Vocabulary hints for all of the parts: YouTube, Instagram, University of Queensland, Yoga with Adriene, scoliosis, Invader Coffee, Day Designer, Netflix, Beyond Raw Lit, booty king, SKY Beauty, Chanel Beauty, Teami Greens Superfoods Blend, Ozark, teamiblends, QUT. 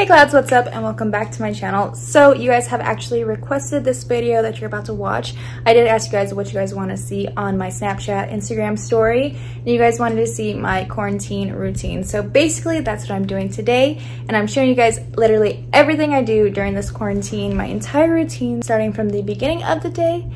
Hey clouds, what's up and welcome back to my channel. So you guys have actually requested this video that you're about to watch. I did ask you guys what you guys want to see on my Snapchat, Instagram story, and you guys wanted to see my quarantine routine. So basically that's what I'm doing today, and I'm showing you guys literally everything I do during this quarantine, my entire routine, starting from the beginning of the day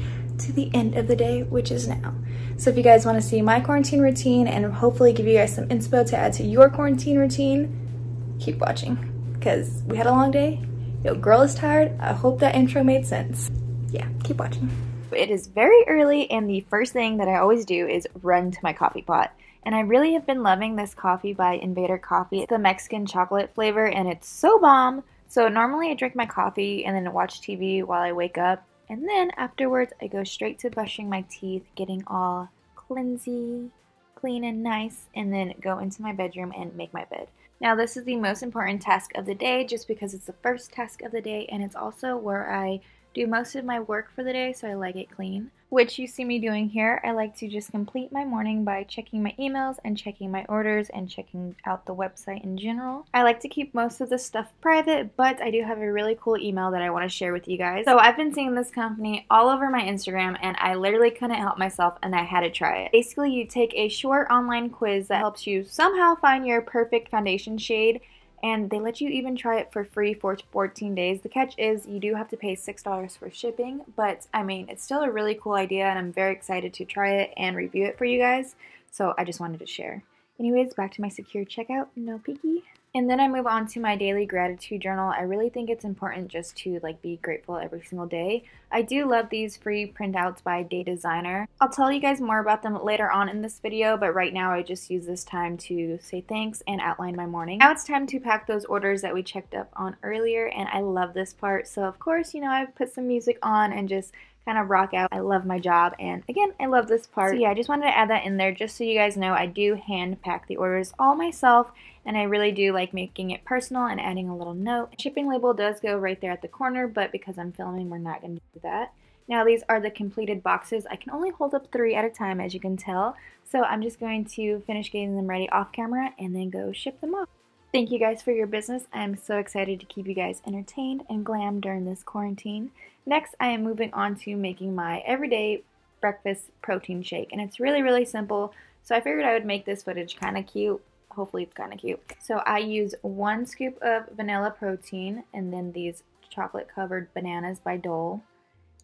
to the end of the day, which is now. So if you guys want to see my quarantine routine and hopefully give you guys some inspo to add to your quarantine routine, keep watching. Because we had a long day. Yo, girl is tired. I hope that intro made sense. Yeah, keep watching. It is very early, and the first thing that I always do is run to my coffee pot. And I really have been loving this coffee by Invader Coffee. It's the Mexican chocolate flavor, and it's so bomb. So normally I drink my coffee and then watch TV while I wake up. And then afterwards, I go straight to brushing my teeth, getting all cleansy, clean and nice, and then go into my bedroom and make my bed. Now this is the most important task of the day just because it's the first task of the day, and it's also where I do most of my work for the day, so I like it clean, which you see me doing here. I like to just complete my morning by checking my emails and checking my orders and checking out the website in general. I like to keep most of the stuff private, but I do have a really cool email that I want to share with you guys. So I've been seeing this company all over my Instagram, and I literally couldn't help myself and I had to try it. Basically, you take a short online quiz that helps you somehow find your perfect foundation shade, and they let you even try it for free for 14 days. The catch is you do have to pay $6 for shipping, but I mean, it's still a really cool idea, and I'm very excited to try it and review it for you guys, so I just wanted to share. Anyways, back to my secure checkout, no peeky. And then I move on to my daily gratitude journal. I really think it's important just to be grateful every single day. I do love these free printouts by Day Designer. I'll tell you guys more about them later on in this video, but right now I just use this time to say thanks and outline my morning. Now it's time to pack those orders that we checked up on earlier, and I love this part. So of course, you know, I put some music on and just kind of rock out. I love my job, and again, I love this part. So yeah, I just wanted to add that in there just so you guys know I do hand pack the orders all myself, and I really do like making it personal and adding a little note. Shipping label does go right there at the corner, but because I'm filming, we're not going to do that. Now these are the completed boxes. I can only hold up 3 at a time, as you can tell, so I'm just going to finish getting them ready off camera and then go ship them off. Thank you guys for your business. I'm so excited to keep you guys entertained and glam during this quarantine. Next, I am moving on to making my everyday breakfast protein shake, and it's really, really simple, so I figured I would make this footage kind of cute. Hopefully it's kind of cute. So I use 1 scoop of vanilla protein and then these chocolate-covered bananas by Dole.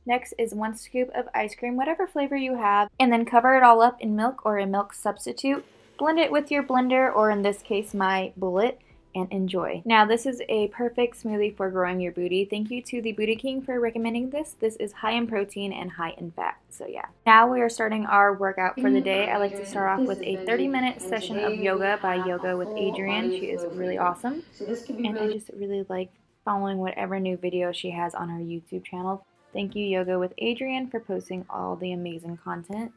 Next is 1 scoop of ice cream, whatever flavor you have, and then cover it all up in milk or a milk substitute. Blend it with your blender, or in this case my bullet, and enjoy. Now this is a perfect smoothie for growing your booty. Thank you to the Booty King for recommending this. This is high in protein and high in fat, so yeah. Now we are starting our workout for the day. I like to start off with a 30-minute session of yoga by Yoga with Adriene. She is really awesome, and I just really like following whatever new video she has on her YouTube channel. Thank you, Yoga with Adriene, for posting all the amazing content.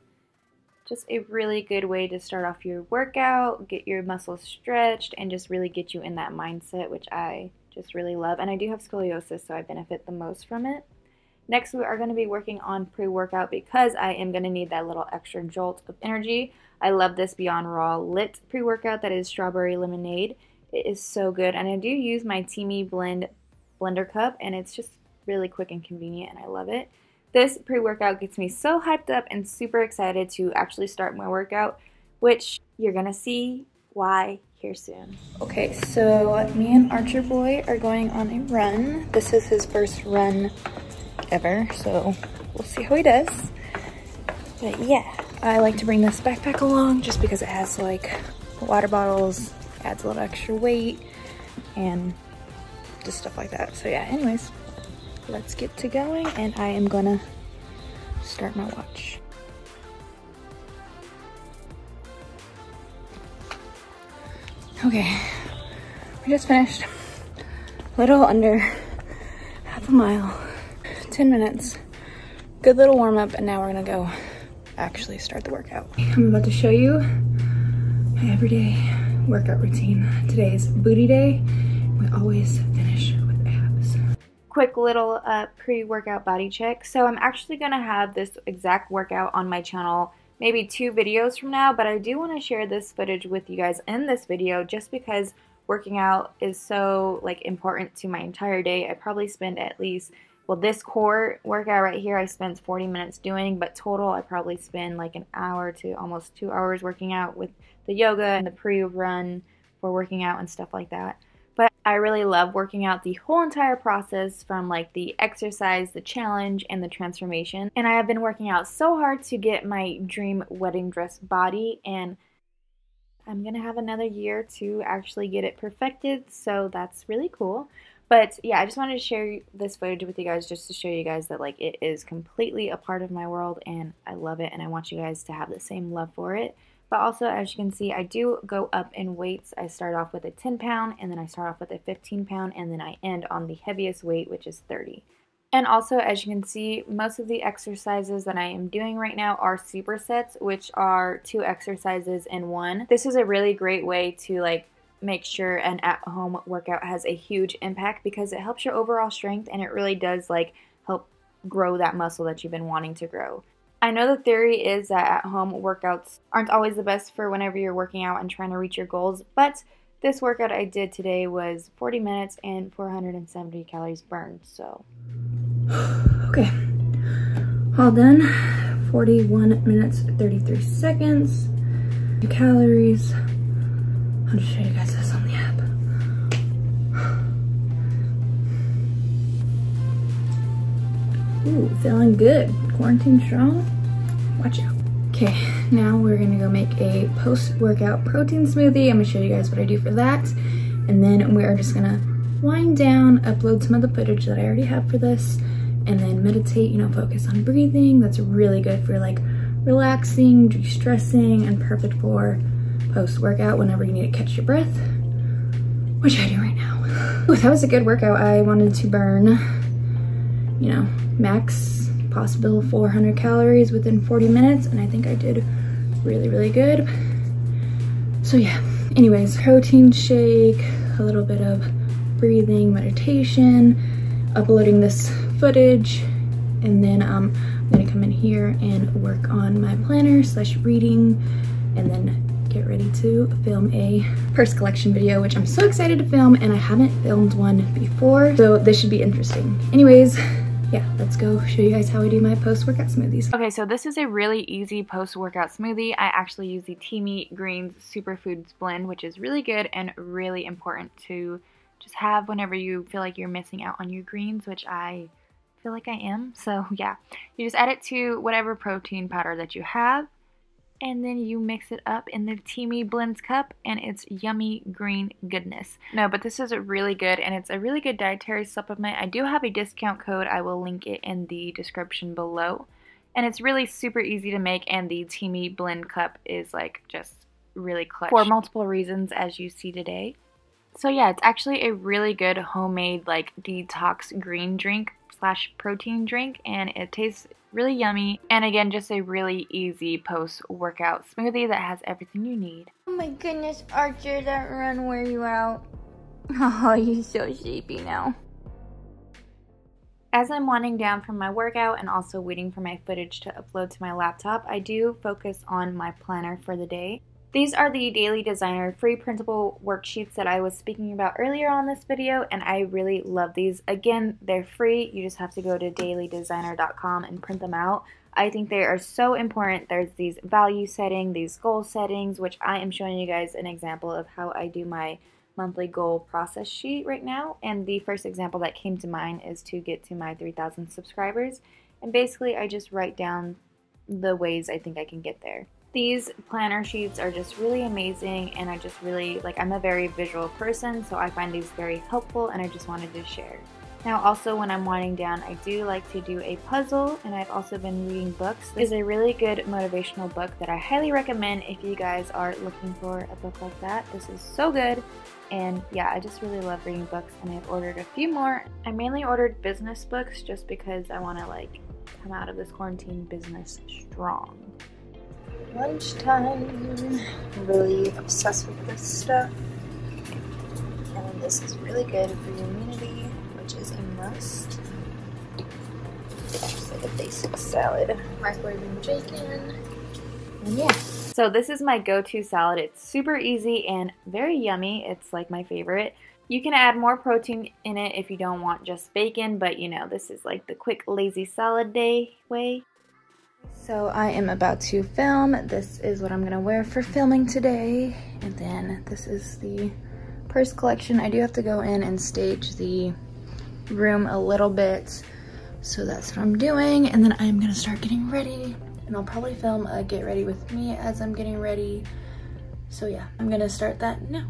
Just a really good way to start off your workout, get your muscles stretched, and just really get you in that mindset, which I just really love. And I do have scoliosis, so I benefit the most from it. Next, we are going to be working on pre-workout because I am going to need that little extra jolt of energy. I love this Beyond Raw Lit pre-workout that is strawberry lemonade. It is so good, and I do use my Teami blender cup, and it's just really quick and convenient, and I love it. This pre-workout gets me so hyped up and super excited to actually start my workout, which you're gonna see why here soon. Okay, so me and Archer Boy are going on a run. This is his first run ever, so we'll see how he does. But yeah, I like to bring this backpack along just because it has like water bottles, adds a little extra weight, and just stuff like that. So yeah, anyways. Let's get to going, and I am gonna start my watch. Okay, we just finished a little under half a mile, 10 minutes. Good little warm up, and now we're gonna go actually start the workout. I'm about to show you my everyday workout routine. Today is booty day. We always finish quick little pre-workout body check. So I'm actually gonna have this exact workout on my channel maybe 2 videos from now, but I do want to share this footage with you guys in this video just because working out is so like important to my entire day. I probably spend at least, well, this core workout right here I spent 40 minutes doing, but total I probably spend like an hour to almost 2 hours working out with the yoga and the pre-run for working out and stuff like that. But I really love working out the whole entire process, from like the exercise, the challenge, and the transformation. And I have been working out so hard to get my dream wedding dress body, and I'm gonna have another year to actually get it perfected, so that's really cool. But yeah, I just wanted to share this footage with you guys just to show you guys that like it is completely a part of my world and I love it, and I want you guys to have the same love for it. But also, as you can see, I do go up in weights. I start off with a 10 pound and then I start off with a 15 pound and then I end on the heaviest weight, which is 30. And also, as you can see, most of the exercises that I am doing right now are supersets, which are 2 exercises in 1. This is a really great way to like make sure an at-home workout has a huge impact, because it helps your overall strength and it really does like help grow that muscle that you've been wanting to grow. I know the theory is that at-home workouts aren't always the best for whenever you're working out and trying to reach your goals, but this workout I did today was 40 minutes and 470 calories burned, so. Okay, all done. 41 minutes, 33 seconds, calories. I'll just show you guys this on the app. Ooh, feeling good. Quarantine strong. Watch out. Okay, now we're gonna go make a post-workout protein smoothie. I'm gonna show you guys what I do for that. And then we're just gonna wind down, upload some of the footage that I already have for this, and then meditate, you know, focus on breathing. That's really good for like relaxing, de-stressing, and perfect for post-workout whenever you need to catch your breath, which I do right now. Ooh, that was a good workout. I wanted to burn, you know, max possible 400 calories within 40 minutes, and I think I did really, really good. So yeah, anyways, protein shake, a little bit of breathing, meditation, uploading this footage, and then I'm gonna come in here and work on my planner/reading, and then get ready to film a purse collection video, which I'm so excited to film, and I haven't filmed one before, so this should be interesting. Anyways, yeah, let's go show you guys how I do my post-workout smoothies. Okay, so this is a really easy post-workout smoothie. I actually use the Teami Greens Superfoods Blend, which is really good and really important to just have whenever you feel like you're missing out on your greens, which I feel like I am. So yeah, you just add it to whatever protein powder that you have, and then you mix it up in the Teami Blends cup, and it's yummy green goodness. No, but this is really good, and it's a really good dietary supplement. I do have a discount code. I will link it in the description below. And it's really super easy to make, and the Teami Blend cup is like just really clutch for multiple reasons, as you see today. So yeah, it's actually a really good homemade like detox green drink / protein drink, and it tastes really yummy, and again, just a really easy post-workout smoothie that has everything you need. Oh my goodness, Archer, that run wore you out. Oh, you're so sleepy now. As I'm winding down from my workout and also waiting for my footage to upload to my laptop, I do focus on my planner for the day. These are the Day Designer free printable worksheets that I was speaking about earlier on this video, and I really love these. Again, they're free. You just have to go to dailydesigner.com and print them out. I think they are so important. There's these value setting, these goal settings, which I am showing you guys an example of how I do my monthly goal process sheet right now. And the first example that came to mind is to get to my 3,000 subscribers. And basically, I just write down the ways I think I can get there. These planner sheets are just really amazing, and I just really, like, I'm a very visual person, so I find these very helpful, and I just wanted to share. Now also, when I'm winding down, I do like to do a puzzle, and I've also been reading books. This is a really good motivational book that I highly recommend if you guys are looking for a book like that. This is so good, and yeah, I just really love reading books, and I've ordered a few more. I mainly ordered business books just because I want to, like, come out of this quarantine business strong. Lunchtime. I'm really obsessed with this stuff, and this is really good for your immunity, which is a must. Just like a basic salad, microwaving bacon, and yeah. So this is my go-to salad. It's super easy and very yummy. It's like my favorite. You can add more protein in it if you don't want just bacon, but you know, this is like the quick lazy salad day way. So I am about to film. This is what I'm gonna wear for filming today. And then this is the purse collection. I do have to go in and stage the room a little bit. So that's what I'm doing. And then I'm gonna start getting ready. And I'll probably film a get ready with me as I'm getting ready. So yeah, I'm gonna start that now.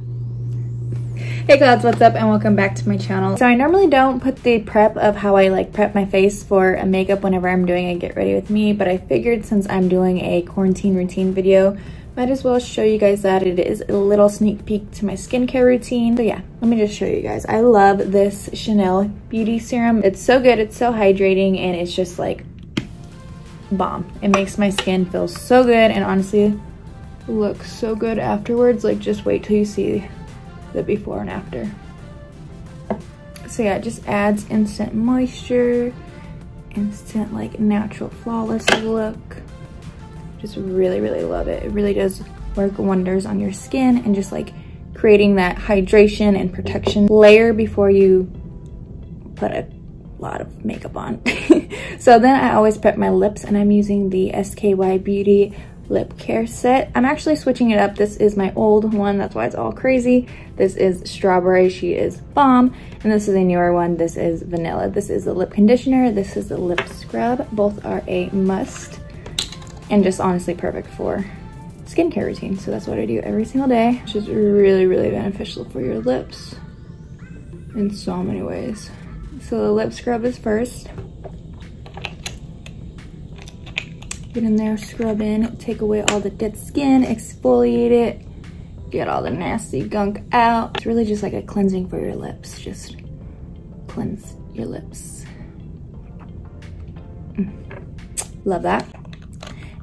Hey clouds, what's up and welcome back to my channel. So I normally don't put the prep of how I like prep my face for a makeup whenever I'm doing a get ready with me, but I figured since I'm doing a quarantine routine video, might as well show you guys that. It is a little sneak peek to my skincare routine. So yeah, let me just show you guys. I love this Chanel Beauty Serum. It's so good, it's so hydrating, and it's just like bomb. It makes my skin feel so good and honestly looks so good afterwards. Like just wait till you see the before and after. So yeah, it just adds instant moisture, instant like natural flawless look. Just really love it. It really does work wonders on your skin and just like creating that hydration and protection layer before you put a lot of makeup on. So then I always prep my lips and I'm using the SKY Beauty lip care set. I'm actually switching it up. This is my old one, that's why it's all crazy. This is strawberry, she is bomb. And this is a newer one, this is vanilla. This is the lip conditioner, this is the lip scrub. Both are a must and just honestly perfect for skincare routine. So that's what I do every single day, which is really beneficial for your lips in so many ways. So the lip scrub is first. Get in there, scrub in, take away all the dead skin, exfoliate it, get all the nasty gunk out. It's really just like a cleansing for your lips. Just cleanse your lips. Love that.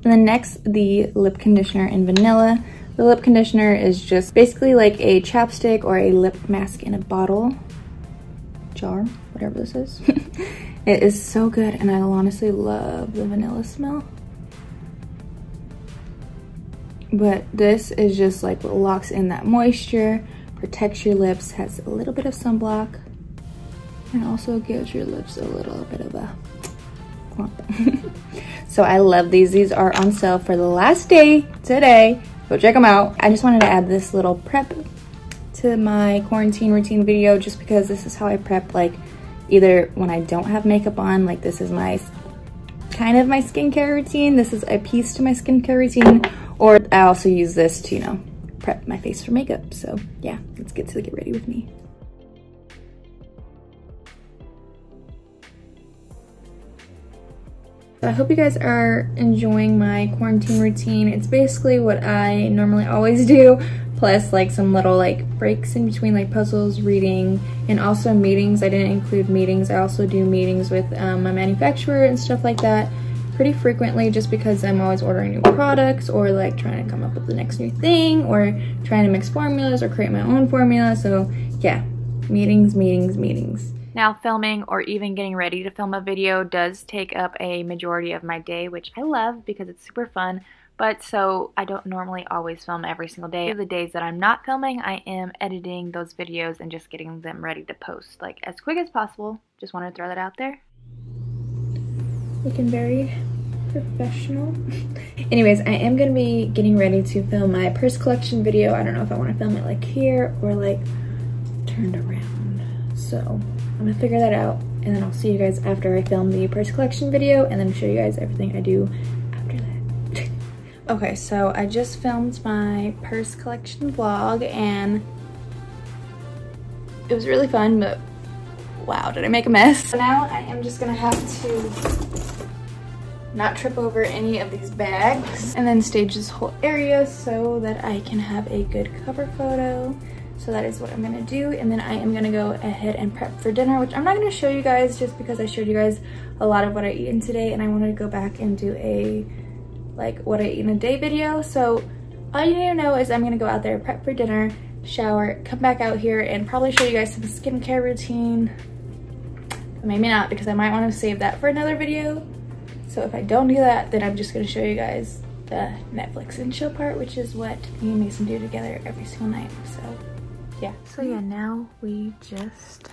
And then next, the lip conditioner in vanilla. The lip conditioner is just basically like a chapstick or a lip mask in a bottle, jar, whatever this is. It is so good and I honestly love the vanilla smell. But this is just like what locks in that moisture, protects your lips, has a little bit of sunblock, and also gives your lips a little bit of a clump. So I love these. These are on sale for the last day today. Go check them out. I just wanted to add this little prep to my quarantine routine video just because this is how I prep, like either when I don't have makeup on, like this is my kind of my skincare routine. This is a piece to my skincare routine. Or I also use this to, you know, prep my face for makeup. So yeah, let's get to the get ready with me. I hope you guys are enjoying my quarantine routine. It's basically what I normally always do, plus like some little like breaks in between, like puzzles, reading, and also meetings. I didn't include meetings. I also do meetings with my manufacturer and stuff like that pretty frequently just because I'm always ordering new products or like trying to come up with the next new thing or trying to mix formulas or create my own formula. So yeah, meetings. Now filming or even getting ready to film a video does take up a majority of my day, which I love because it's super fun. But so I don't normally always film every single day. The days that I'm not filming, I am editing those videos and just getting them ready to post like as quick as possible. Just wanted to throw that out there. Looking very professional. Anyways, I am gonna be getting ready to film my purse collection video. I don't know if I want to film it like here or like turned around, so I'm gonna figure that out and then I'll see you guys after I film the purse collection video and then show you guys everything I do after that. Okay, so I just filmed my purse collection vlog and it was really fun, but wow, did I make a mess. So now I am just gonna have to not trip over any of these bags and then stage this whole area so that I can have a good cover photo. So that is what I'm gonna do, and then I am gonna go ahead and prep for dinner, which I'm not gonna show you guys just because I showed you guys a lot of what I eat in today and I wanted to go back and do a like what I eat in a day video. So all you need to know is I'm gonna go out there, prep for dinner, shower, come back out here and probably show you guys some skincare routine. Maybe not, because I might want to save that for another video. So if I don't do that, then I'm just going to show you guys the Netflix and chill part, which is what me and Mason do together every single night, so yeah. So yeah, now we just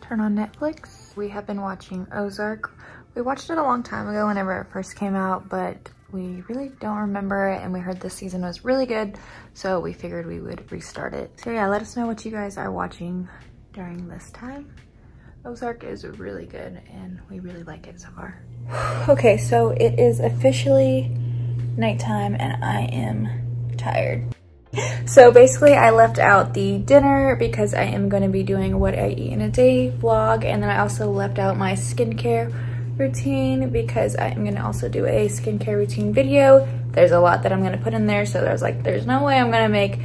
turn on Netflix. We have been watching Ozark. We watched it a long time ago whenever it first came out, but we really don't remember it, and we heard this season was really good, so we figured we would restart it. So yeah, let us know what you guys are watching during this time. Ozark is really good and we really like it so far. Okay, so it is officially nighttime and I am tired. So basically I left out the dinner because I am going to be doing what I eat in a day vlog, and then I also left out my skincare routine because I'm going to also do a skincare routine video. There's a lot that I'm going to put in there, so there's no way I'm going to make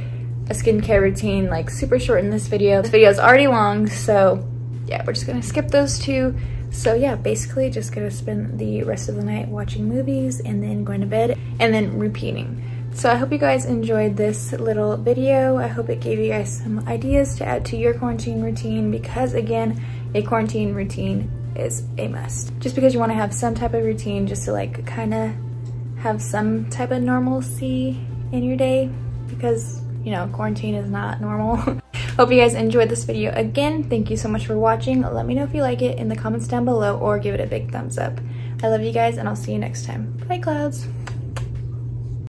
a skincare routine like super short in this video. This video is already long, so yeah, we're just going to skip those two. So yeah, basically just going to spend the rest of the night watching movies and then going to bed and then repeating. So I hope you guys enjoyed this little video. I hope it gave you guys some ideas to add to your quarantine routine, because again, a quarantine routine is a must. Just because you want to have some type of routine just to like kind of have some type of normalcy in your day, because you know, quarantine is not normal. Hope you guys enjoyed this video. Again, thank you so much for watching. Let me know if you like it in the comments down below or give it a big thumbs up. I love you guys and I'll see you next time. Bye, clouds.